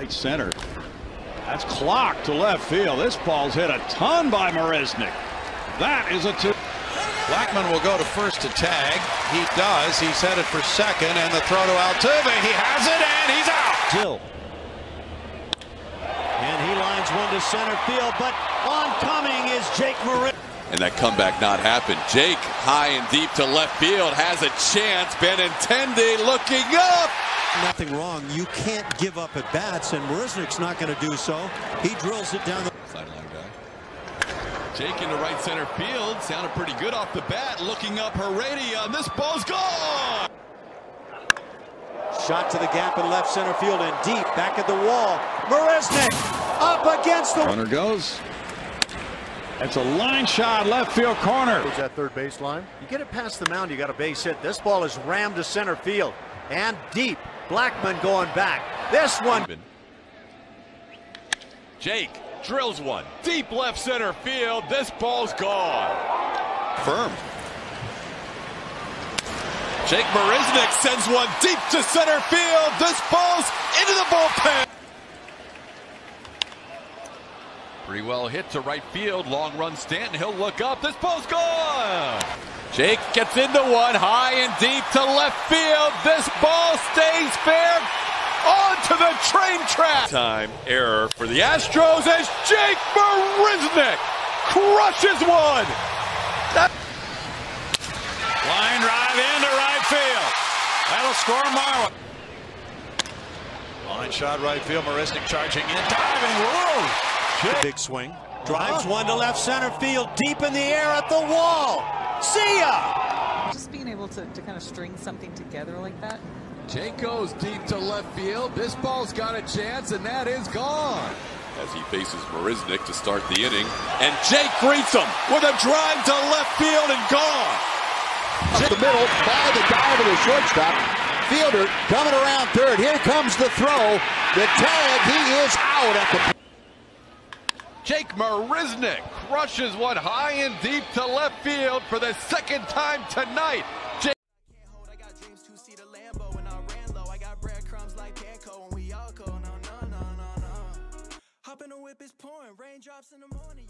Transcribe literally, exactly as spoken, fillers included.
right center. That's clocked to left field. This ball's hit a ton by Marisnick. That is a two. Blackman will go to first to tag. He does. He's headed for second, and the throw to Altuve. He has it, and he's out. Dill. And he lines one to center field, but oncoming is Jake Marisnick. And that comeback not happened. Jake high and deep to left field has a chance. Benintendi looking up. Nothing wrong. You can't give up at bats, and Marisnick's not going to do so. He drills it down the sideline guy. Jake into right center field. Sounded pretty good off the bat. Looking up, Heredia, and this ball's gone. Shot to the gap in left center field and deep back at the wall. Marisnick up against the runner goes. It's a line shot, left field corner. It's that third baseline. You get it past the mound, you got a base hit. This ball is rammed to center field and deep. Blackman going back. This one. Jake drills one deep left center field. This ball's gone. Firm. Jake Marisnick sends one deep to center field. This ball's into the bullpen. Pretty well hit to right field. Long run Stanton. He'll look up. This ball's gone. Jake gets into one high and deep to left field. This ball stays fair. Onto the train track. Time error for the Astros as Jake Marisnick crushes one. That line drive into right field. That'll score Marwin. Line shot right field. Marisnick charging in. Diving low. Big swing. Drives one to left center field, deep in the air at the wall. See ya! Just being able to, to kind of string something together like that. Jake goes deep to left field. This ball's got a chance, and that is gone. As he faces Marisnick to start the inning. And Jake greets him with a drive to left field and gone. Up the middle, by the dive of the shortstop. Fielder coming around third. Here comes the throw. The tag, he is out at the... Jake Marisnick crushes one high and deep to left field for the second time tonight. Jake I got dreams to see the Lambo and I ran low. I got breadcrumbs like Panko and we all go no no no no no. Hop in the whip is pouring, raindrops in the morning.